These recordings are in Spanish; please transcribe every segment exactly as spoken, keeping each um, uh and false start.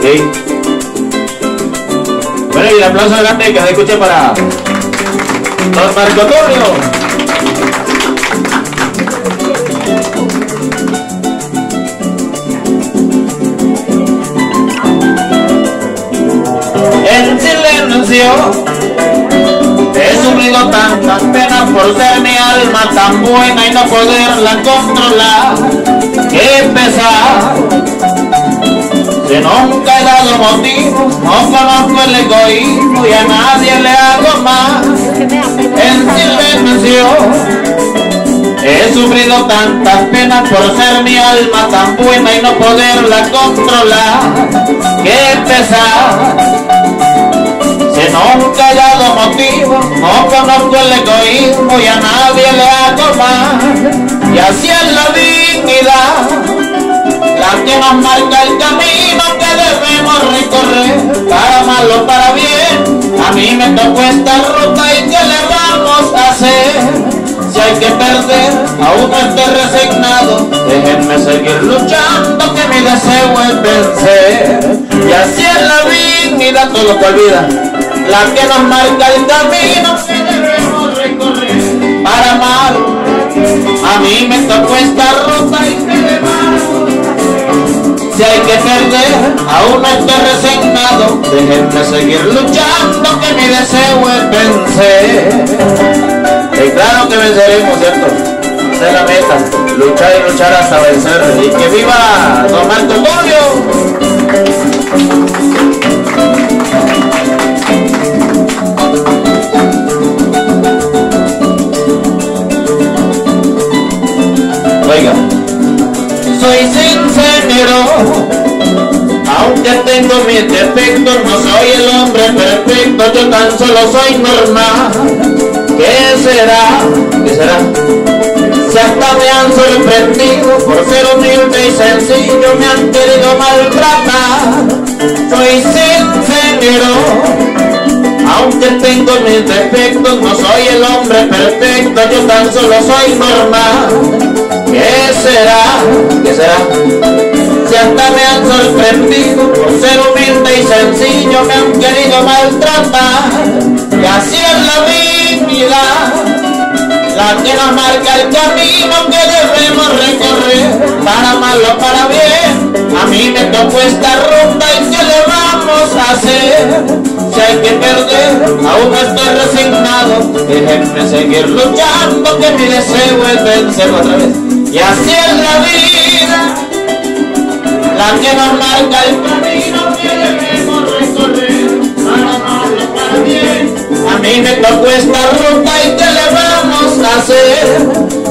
¿ok? Bueno, y el aplauso grande que se escuche para don Marco Tulio. He sufrido tantas penas por ser mi alma tan buena y no poderla controlar. Qué pesar, si nunca he dado motivos, no conozco el egoísmo y a nadie le hago más. En silencio he sufrido tantas penas por ser mi alma tan buena y no poderla controlar. Qué pesar, nunca he dado motivo, no conozco el egoísmo y a nadie le hago más. Y así es la dignidad, la que nos marca el camino que debemos recorrer, para mal o para bien. A mí me tocó esta ruta y ¿qué le vamos a hacer? Si hay que perder, aún no estoy resignado, déjenme seguir luchando que mi deseo es vencer. Y así es la dignidad, todo lo que olvida, la que nos marca el camino que debemos recorrer para amar. A mí me tocó esta ruta y me levanto. Si hay que perder, aún no estoy resignado, déjenme seguir luchando que mi deseo es vencer. Y claro que venceremos, ¿cierto? Esa es la meta, luchar y luchar hasta vencer. Y que viva don Marco Tulio. Oiga, soy sincero, aunque tengo mis defectos, no soy el hombre perfecto, yo tan solo soy normal. ¿Qué será? ¿Qué será? Si hasta me han sorprendido por ser humilde y sencillo, me han querido maltratar. Soy sincero, aunque tengo mis defectos, no soy el hombre perfecto, yo tan solo soy normal. ¿Qué será? ¿Qué será? Si hasta me han sorprendido por ser humilde y sencillo, me han querido maltratar. Y así es la dignidad, la que nos marca el camino que debemos recorrer, para mal o para bien. A mí me tocó esta ruta y que le vamos a hacer. Si hay que perder, aún no estoy resignado, déjenme seguir luchando que mi deseo es vencer otra vez. Y así es la vida, la que nos marca el camino que debemos recorrer, para mal o para bien. A mí me tocó esta ruta y ¿qué le vamos a hacer?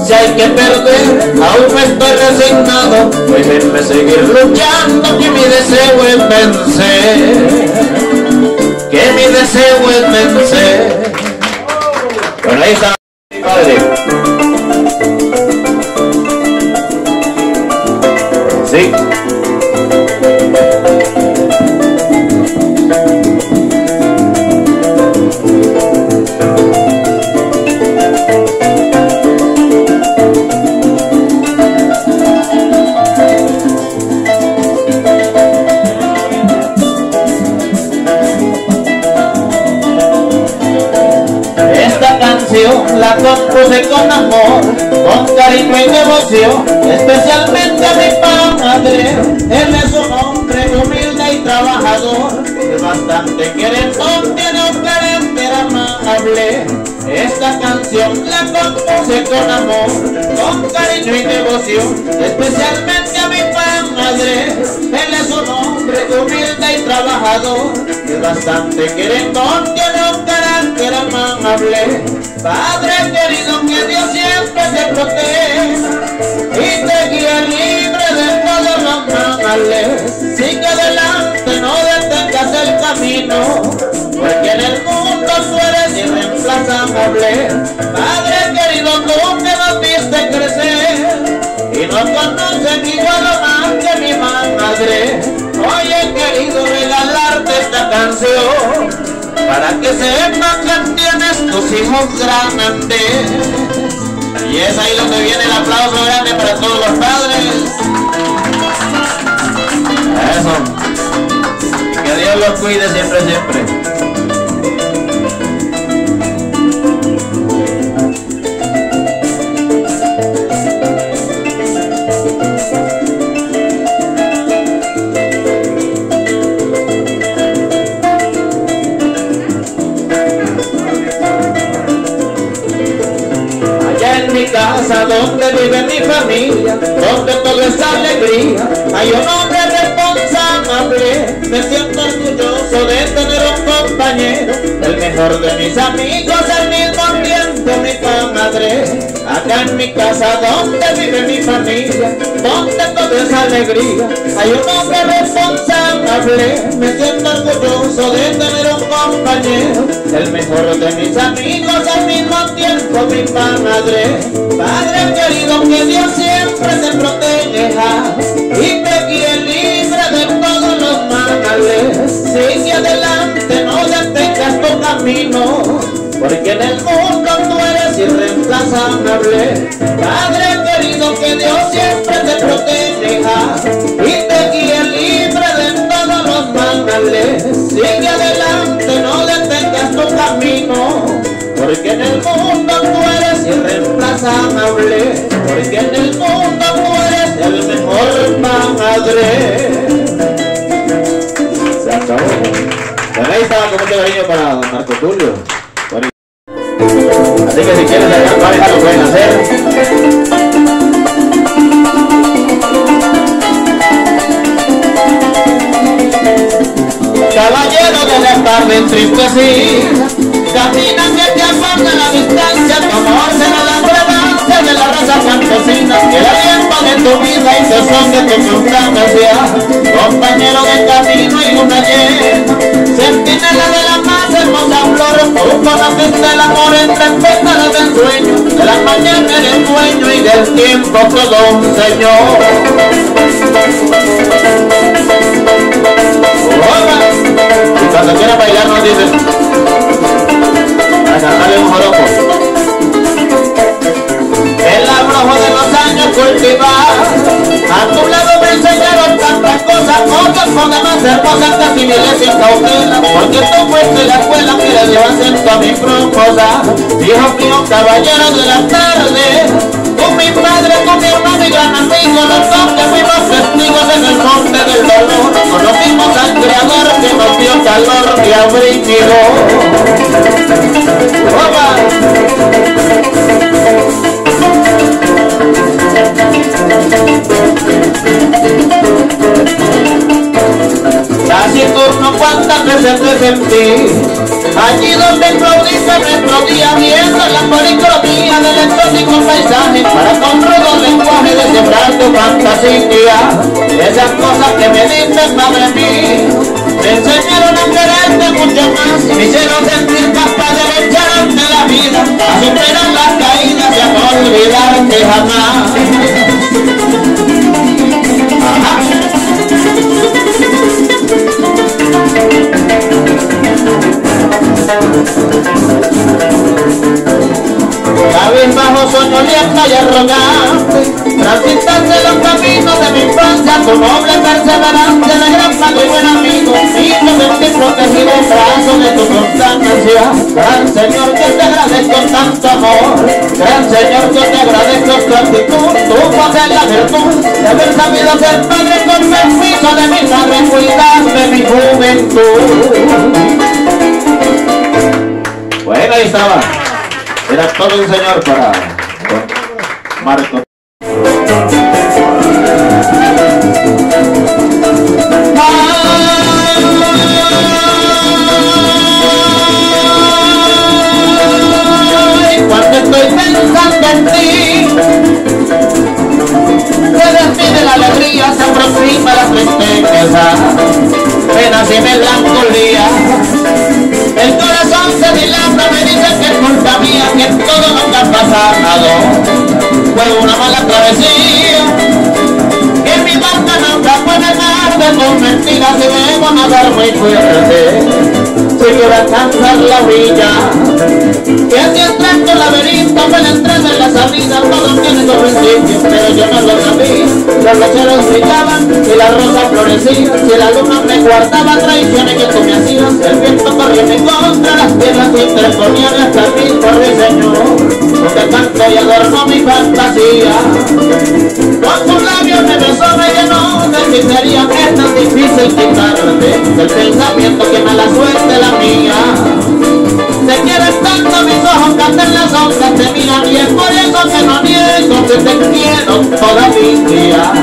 Si hay que perder, aún no estoy resignado, déjenme seguir luchando que mi deseo es vencer. Que mi deseo es vencer. Bueno, ahí está mi padre. Sí. La compuse con amor, con cariño y devoción, especialmente a mi padre. Él es un hombre humilde y trabajador, es bastante querendón, tiene un carácter amable. Esta canción la compuse con amor, con cariño y devoción, especialmente a mi padre. Él es un hombre humilde y trabajador, es bastante querendón, tiene un carácter amable. Padre querido, que Dios siempre te proteja y te guíe libre de todos los males. Sigue adelante, no detengas el camino, porque en el mundo tú eres irreemplazable. Padre querido, tú que nos viste crecer y nos conoces igual o más que mi madre. Hoy he querido regalarte esta canción, para que sepan que tienes tus hijos grandes. Y es ahí donde viene el aplauso grande para todos los padres. Eso. los cuide siempre, siempre. Allá en mi casa donde vive mi familia, donde todo es alegría, hay un hombre responsable. Me siento orgulloso de tener un compañero, el mejor de mis amigos, el mismo tiempo mi comadre. Acá en mi casa donde vive mi familia, donde todo es alegría, hay un hombre responsable. Me siento orgulloso de tener un compañero, el mejor de mis amigos, al mismo tiempo mi comadre. Padre querido, que Dios siempre te proteja y te guíe libre de todos los males. Sigue adelante, no detengas tu camino, porque en el mundo tú eres irreemplazable. Padre querido, que Dios siempre te proteja y te guíe libre de todos los males. Sigue adelante, no detengas tu camino, porque en el mundo tú eres irreemplazable. Porque en el mundo tú eres el mejor padre. Se acabó. Bueno, ahí estaba con mucho cariño para Marco Tulio. Así que si quieren acabar esto lo pueden hacer. Caballero de la tarde entristecida, camina que te aporta la distancia, tu amor será la fragancia de la raza campesina, el tiempo de tu vida y se socia tu constancia, compañero de camino y una llena, centinela de la más hermosa flor, tú conociste el amor entre pétalas del sueño, de la mañana eres dueño y del tiempo todo un señor. Y cuando quieras bailar nos dices, a cantarle un joropo. El abrojo de los años cultivar, a tu lado me enseñaron tantas cosas, otras con demás hermosas, casi miles sin cautela, porque tú fuiste la escuela que le dio acento a mi propuesta. Hijo mío, caballero de la tarde, con mi padre, con mi hermano y gran amigo, los dos que fuimos testigos en el monte del dolor, conocimos al Creador que nos dio calor y abrigo. ¡Opa! Taciturno, cuántas veces te sentí allí donde improvisa nuestro día, viendo la policromía del exótico paisaje, para con rudo lenguaje de sembrar tu fantasía. Esas cosas que me diste, madre mía, me enseñaron a quererte mucho más, me hicieron sentir capaz de echarme la vida, a superar las caídas y a no olvidarte jamás. Ajá. Cabez bajo, soñolienta y arrogante, transitaste los caminos de mi infancia, tu noble perseverancia de gran padre y buen amigo, y me sentí protegido en brazos de tu constancia. Gran Señor, que te agradezco tanto amor, gran Señor, que te agradezco tu actitud, tu poder y la virtud de haber sabido ser padre con permiso de mi madre, cuidarme mi juventud. Bueno, ahí estaba, era todo un señor para Marco. Ay, cuando estoy pensando en ti, se despide la alegría, se aproxima la tristeza, penas y melancolía. El corazón se dilata, me dice que es culpa mía, que todo nunca ha pasado. Fue una mala travesía, que mi barca nunca puede dejar de tus mentiras, y debo nadar muy fuerte, si quiero alcanzar la orilla. Que si estrecho laberinto, me la entrada en la salida, todo tiene su principio, pero yo no lo sabía. los lecheros gritaban y las rosas florecían, y el alumno me guardaba traiciones que tú me hacías. El viento corriente contra las piedras y interponía las carritas de señor, porque canto y adorno mi fantasía. Con tus labios me besó, me llenó de miseria, es tan difícil quitarte el pensamiento que mala suerte la mía. Te quieres tanto, mis ojos cantan las ondas, te miran y es por eso que no niego que te quiero toda mi vida.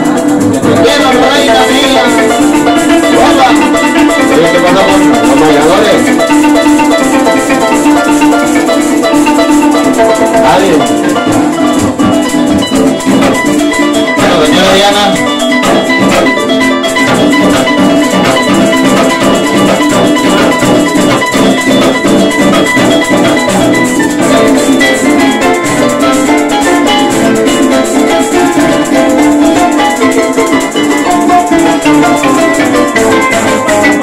Te quiero, reina mía. ¡Opa! ¿Qué te pasa con los bailadores? Adiós. Bueno, señora Diana. Lo que te quiero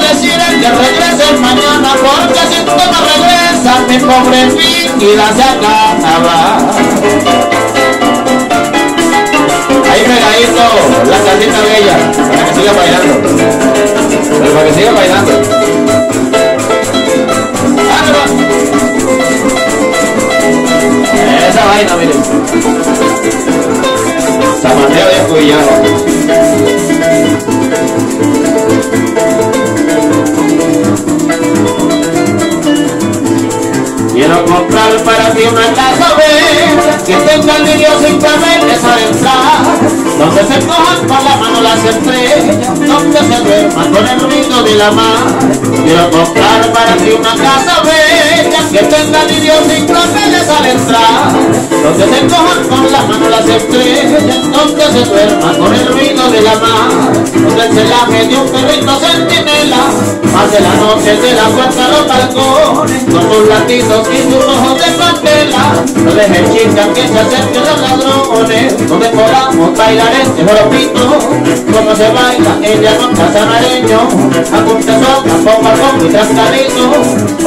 decir es que regreses mañana, porque si tú no regresas, mi pobre vida se acaba. Ahí pegadito la casita de ella, para que siga bailando. Pero para que siga bailando. ¡Ándale! Esa vaina, miren. Samateo de Cuyano. Quiero comprar para ti una casa bella, que tenga el niño sin cabellos a entrar, donde se cojan con la mano las estrellas, donde se duerman con el ruido de la mar. Quiero comprar para ti una casa bella, que tenga el niño sin claveles al entrar, donde se cojan con la mano las estrellas, donde se duerman con el ruido de la mar. Donde se lame de un perrito centinela, pase la noche de la puerta a los balcones, con sus latidos y sus ojos de candela. No dejen chicas que se acerquen los ladrones, donde podamos bailar este joropito, como se baila ella con casamareño, a puntazo, a popa, con mi cascarito.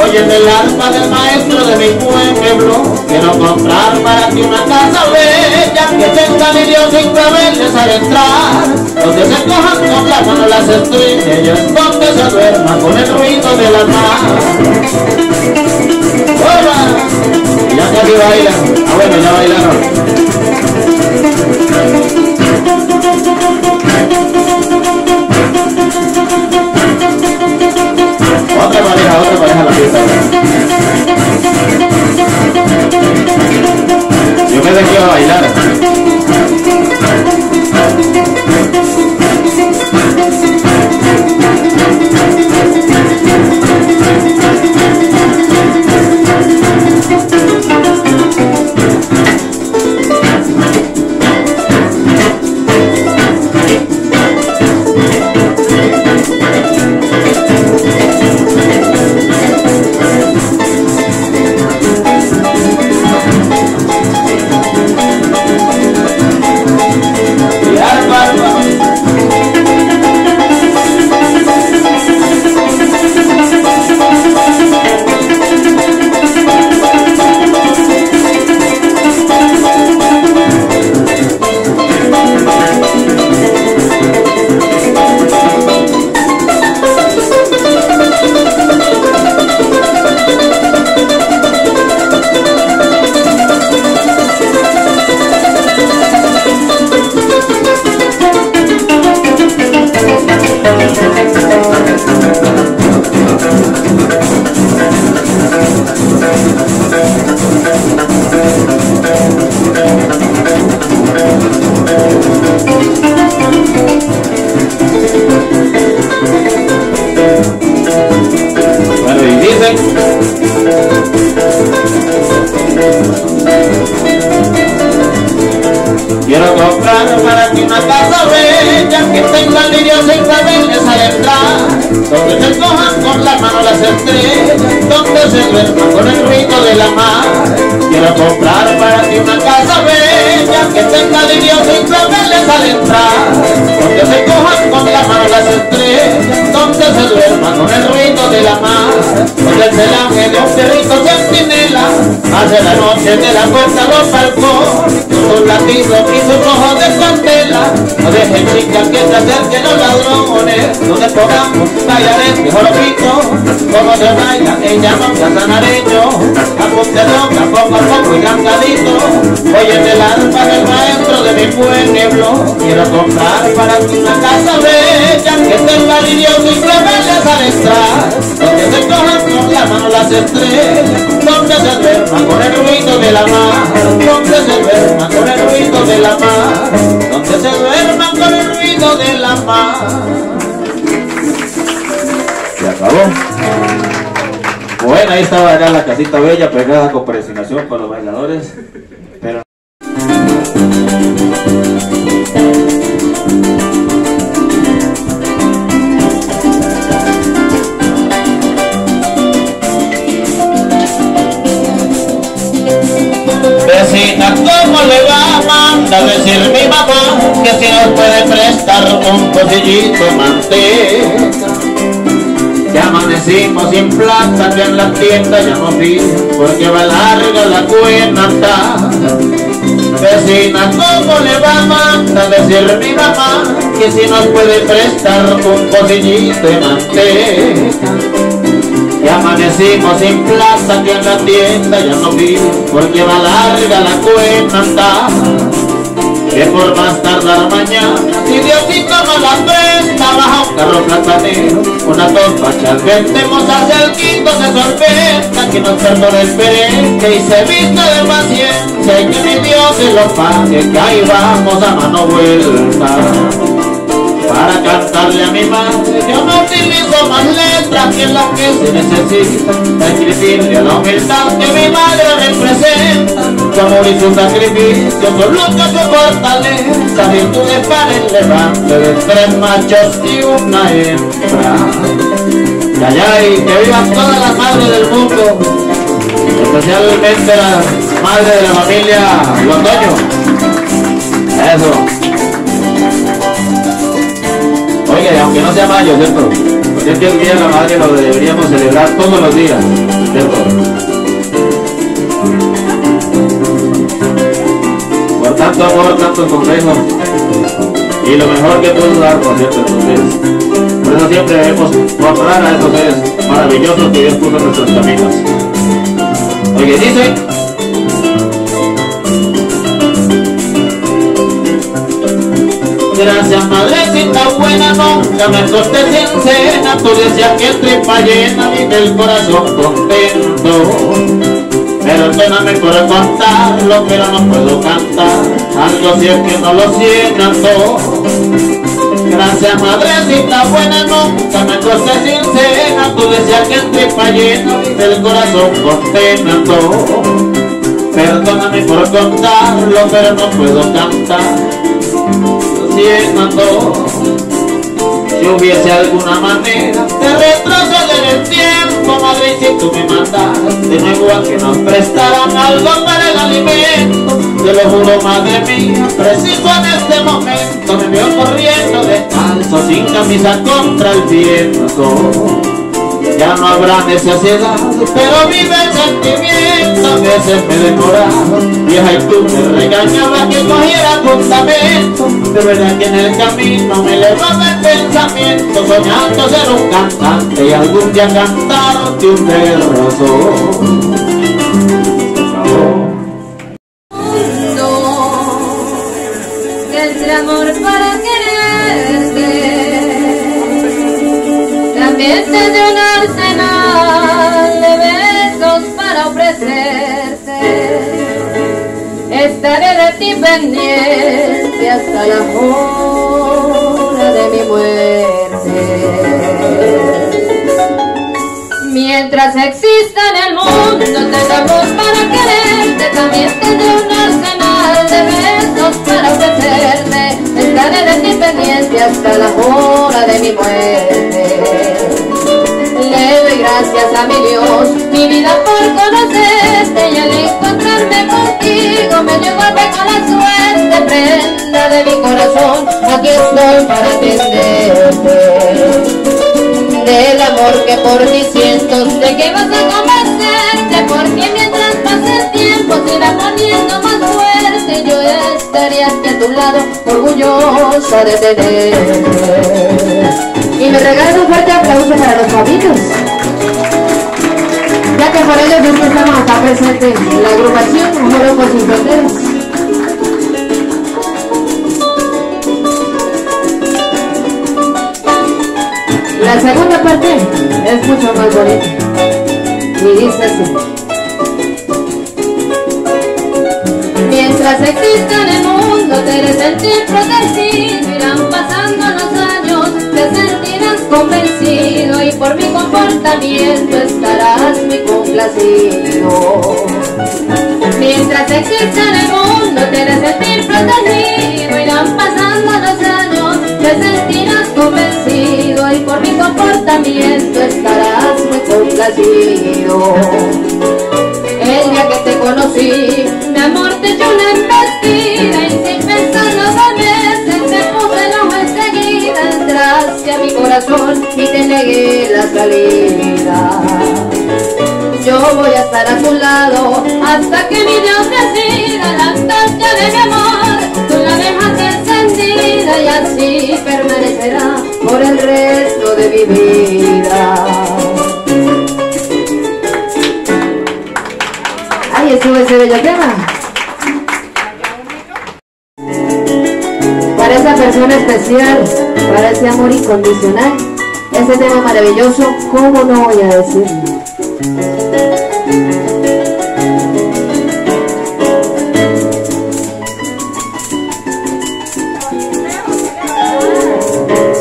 Oye, el alma del maestro de mi pueblo, quiero comprar para ti una casa bella, que tenga niños sin claveles al entrar, donde se cojan con la mano las estrellas, donde se duerma con el ruido de la mar. ¡Hola! Ya casi bailan. Ah, bueno, ya bailaron. Otra pareja, otra pareja la fiesta. Yo pensé que iba a bailar. Bueno, y dicen quiero comprar para ti una casa bella que tenga lirios y claveles adentro, donde se cojan con la mano las estrellas, donde se duerman con el ritmo de la mar. Quiero comprar para ti una casa bella que tenga lirios y claveles adentro, donde se cojan con la mano las estrellas, donde se duerman con el ritmo de la mar, donde el celaje de un perrito centinela hace la noche de la puerta a los balcones, un latido y sus ojos de candela. No dejen chicas que se acerquen los ladrones, donde pongamos bailares y joropitos, como se baila ella no se sanareño, a punta loca, poco a poco y cangadito. Oyen el alma del maestro de mi pueblo. Quiero comprar para ti una casa bella que tenga lirios y claveles al entrar, donde se cojan con la mano las estrellas, donde se duerman con el ruido de la mar, donde se duerman con el ruido de la mar, donde se duerman con el ruido de la mar. Se acabó. Bueno, ahí estaba ya la casita bella pegada con presentación para los bailadores. Pero vecina, ¿cómo le va a mandar decir mi mamá que si nos puede prestar un pocillito de manteca? Ya amanecimos sin plata, que en la tienda ya no vi, porque va larga la cuenta. Vecina, ¿cómo le va a mandar decir mi mamá que si nos puede prestar un pocillito de manteca? Ya amanecimos sin plaza, que en la tienda ya no vi, porque va larga la cuenta. Que por más tardar mañana, si Diosito no la presta, baja un carro platanero, una torpacha vendemos hacia el quinto se sorpresta, que nos perdone el perente y se vista de paciencia, y que mi Dios se lo pague, que ahí vamos a mano vuelta. Para cantarle a mi madre yo no utilizo más letras que las que se necesitan, escribirle a la humildad que mi madre representa, su amor y su sacrificio, su lucha, su fortaleza, virtudes para el levante de tres machos y una hembra. Y allá y que vivan todas las madres del mundo, especialmente las madres de la familia Londoño. Eso. Oye, aunque no sea mayo, ¿cierto? Porque es que el día de la madre lo deberíamos celebrar todos los días, ¿cierto? Por tanto amor, tantos consejos. Y lo mejor que puedo dar, por cierto, entonces. Por eso siempre debemos honrar a esos seres maravillosos que Dios puso en nuestros caminos. Oye, dice. Gracias, madrecita buena, nunca me cortes sin cena. Tú decías que tripa llena vive el corazón contento. Perdóname por contarlo, pero no puedo cantar algo si es que no lo siento. Gracias, madrecita buena, nunca me cortes sin cena. Tú decías que tripa llena vive el corazón contento. Perdóname por contarlo, pero no puedo cantar. Si hubiese alguna manera de retraso en el tiempo, madre, si tú me mandas de nuevo a que nos prestaran algo para el alimento, te lo juro, madre mía, preciso en este momento, me veo corriendo descalzo, sin camisa contra el viento. Ya no habrá necesidad, pero vive el sentimiento. A veces me decoraba, vieja, y tú me regañabas que cogiera fundamento. De verdad que en el camino me elevaba el pensamiento, soñando ser un cantante y algún día cantarte un verso. Estaré de ti pendiente, hasta la hora de mi muerte. Mientras exista en el mundo tengamos para quererte, también tendré un arsenal de besos para ofrecerte. Estaré de ti pendiente hasta la hora de mi muerte. Le doy gracias a mi Dios, mi vida por conocerte, y al encontrarme contigo me dio golpe con la suerte. Prenda de mi corazón, aquí estoy para atenderte. Del amor que por ti siento, sé que vas a convencerte, porque mientras pase el tiempo se irá poniendo más fuerte. Yo estaré aquí a tu lado, orgullosa de tenerte. Y me regalan un fuerte aplauso para los papitos, ya que por ellos siempre estamos acá presentes en la agrupación Joropo Sin Fronteras. La segunda parte es mucho más bonita y dice así: mientras exista en el mundo te haré sentir protegido, irán pasando los años, te sentirás convencido y por mi comportamiento estarás muy complacido. Mientras exista en el mundo te haré sentir protegido, irán pasando los años, te sentirás convencido y por mi comportamiento estarás muy complacido. El día que te conocí, mi amor te dio una embestida y sin pensarlo dos veces me puse loco enseguida. Entraste a mi corazón y te negué la salida. Yo voy a estar a tu lado hasta que mi Dios decida. La antorcha de mi amor tú la dejaste encendida y así permanecerá por el resto de mi vida. Y sube ese bello tema para esa persona especial, para ese amor incondicional, ese tema maravilloso, ¿cómo no voy a decirlo?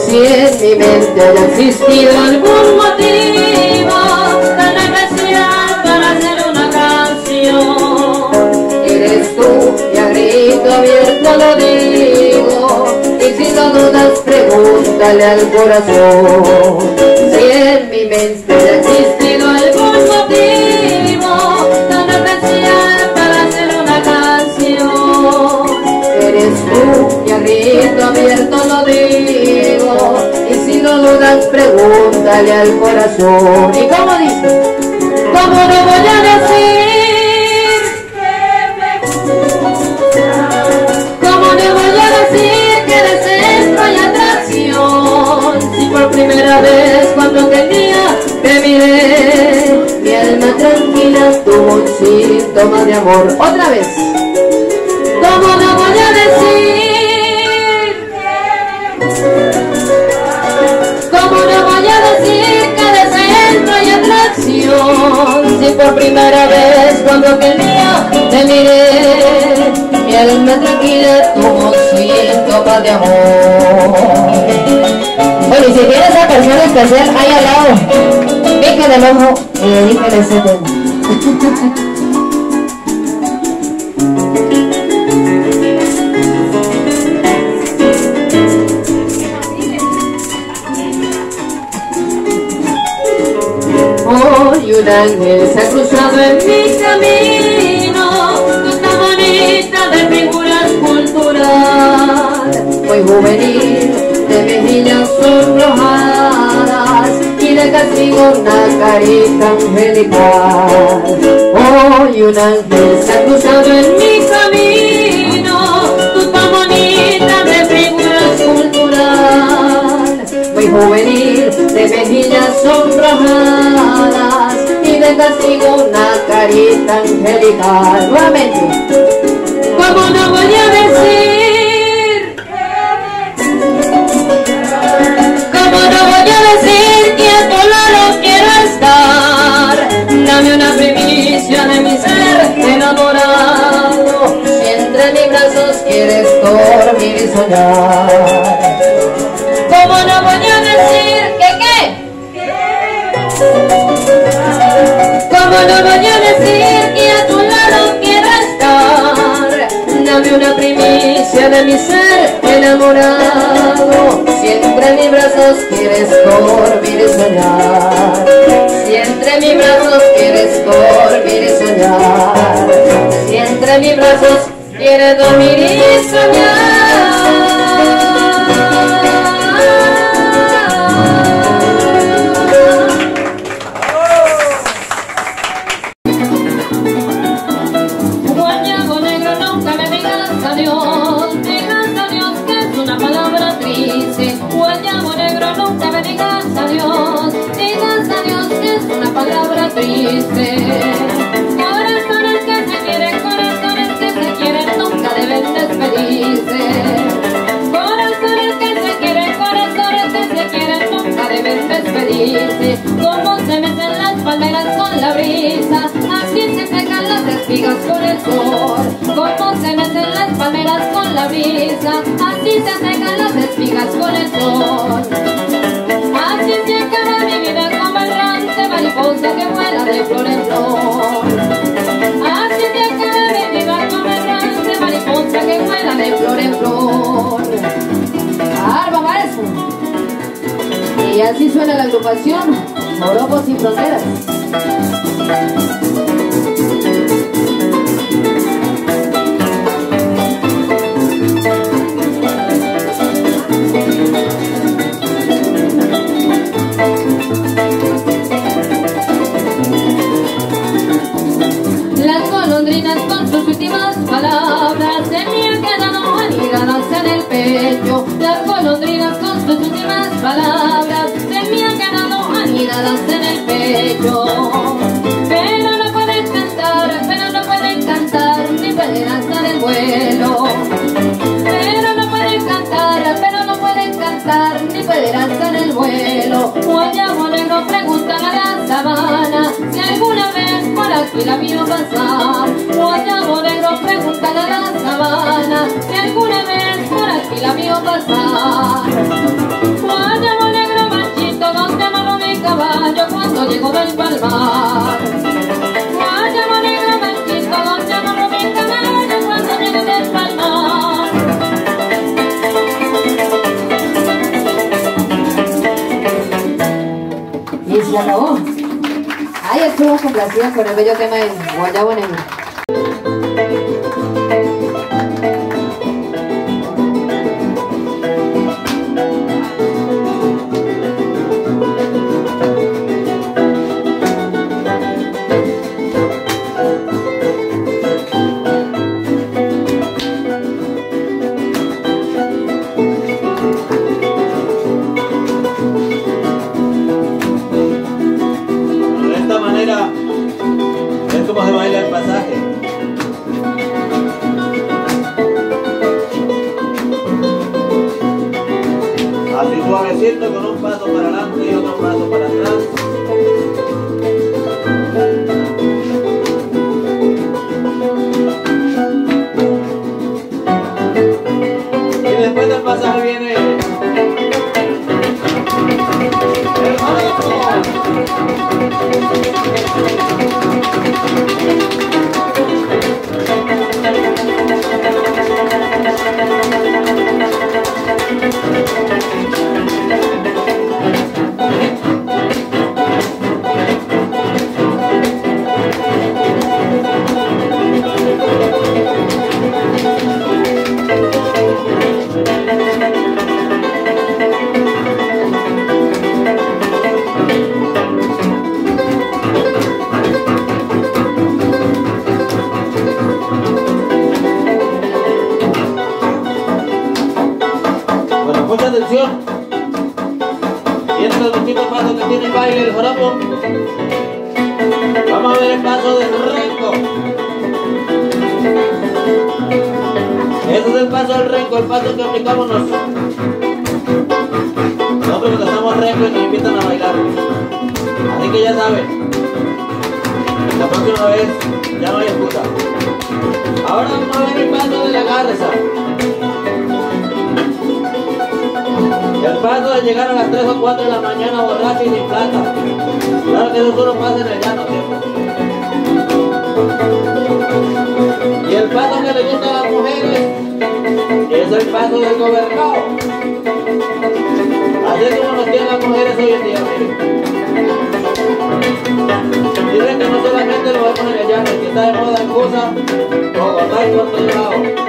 Si en mi mente haya existido algún motivo abierto lo digo, y si no dudas pregúntale al corazón. Si en mi mente ha existido algún motivo tan especial para hacer una canción, eres tú y a grito abierto lo digo, y si no dudas pregúntale al corazón. ¿Y cómo dice? ¿Cómo no voy a decir? Primera vez cuando te mira, te miré, mi alma tranquila tuvo un síntoma de amor. Otra vez, ¿cómo no voy a decir? ¿Cómo no voy a decir que deseo no hay atracción? Si por primera vez cuando te mira, te miré, mi alma tranquila tuvo un síntoma de amor. Bueno, y si tiene esa persona especial ahí al lado, piquen el ojo y dedíquenle ese tema. Hoy un ángel se ha cruzado en mi camino, con tan bonita de figuras cultural, muy juvenil, de mejillas sonrojadas y de castigo una carita angelical. Hoy un ángel se ha cruzado en mi camino, tú tan bonita de figura escultural, muy juvenil, de mejillas sonrojadas y de castigo una carita angelical. Nuevamente, ¿cómo no voy a decir? Dame una primicia de mi ser enamorado, si entre mis brazos quieres dormir y soñar. ¿Cómo no voy a decir que qué? ¿Cómo no voy a decir que a tu lado quiero estar? Dame una primicia de mi ser enamorado. Si entre mis brazos quieres dormir y soñar. Si entre mis brazos quieres dormir y soñar. Si entre mis brazos quieres dormir y soñar. Guañago negro, nunca me digas adiós. Digas adiós, que es una palabra triste. Guañago negro, nunca me digas adiós. Digas adiós, que es una palabra triste. Corazones que se quieren, corazones que se quieren, nunca deben despedirse. Como se mecen las palmeras con la brisa, así se secan las espigas con el sol. Como se mecen las palmeras con la brisa, así se secan las espigas con el sol. Así se acaba mi vida como errante mariposa que vuela de flor en flor. Así se acaba mi vida como errante mariposa que vuela de flor en flor. Y así suena la agrupación Joropo Sin Fronteras. Las golondrinas con sus últimas palabras tenían quedado anidadas en el pecho. Las golondrinas con sus últimas palabras se me han quedado anidadas en el pecho. Pero no pueden cantar, pero no pueden cantar, ni pueden lanzar el vuelo. Pero no pueden cantar, pero no pueden cantar, ni pueden lanzar el vuelo. Guayabo negro, preguntan a la sabana si alguna vez por aquí la vino pasar. Guayabo negro, preguntan a la sabana si alguna vez por aquí la vino pasar. Guayabo negro manchito, donde amarro mi caballo cuando llego del palmar. Guayabo negro manchito, donde amarro mi caballo cuando llego del palmar. Y se acabó. Ahí estuvo complacida con el bello tema de Guayabo negro. Con un paso para adelante y otro paso para atrás. Y después del pasaje viene el marco. Bueno, mucha atención. Y estos son los tipos de pasos que tiene el baile del joropo. Vamos a ver el paso del renco. Ese es el paso del renco, el paso que aplicamos nosotros. Nosotros cuando hacemos renco y nos invitan a bailar. Así que ya saben, la próxima vez ya no hay excusa. Ahora vamos a ver el paso de la garza. paso de llegar a las tres o cuatro de la mañana borracho y sin plata. Claro que eso solo pasa en el llano, tío. Y el paso que le gusta a las mujeres es el paso del gobernador. Así como nos tienen las mujeres hoy en día, tío. Dicen que no solamente lo vemos en el llano, es que está de moda en cosas como cortar por todos lados.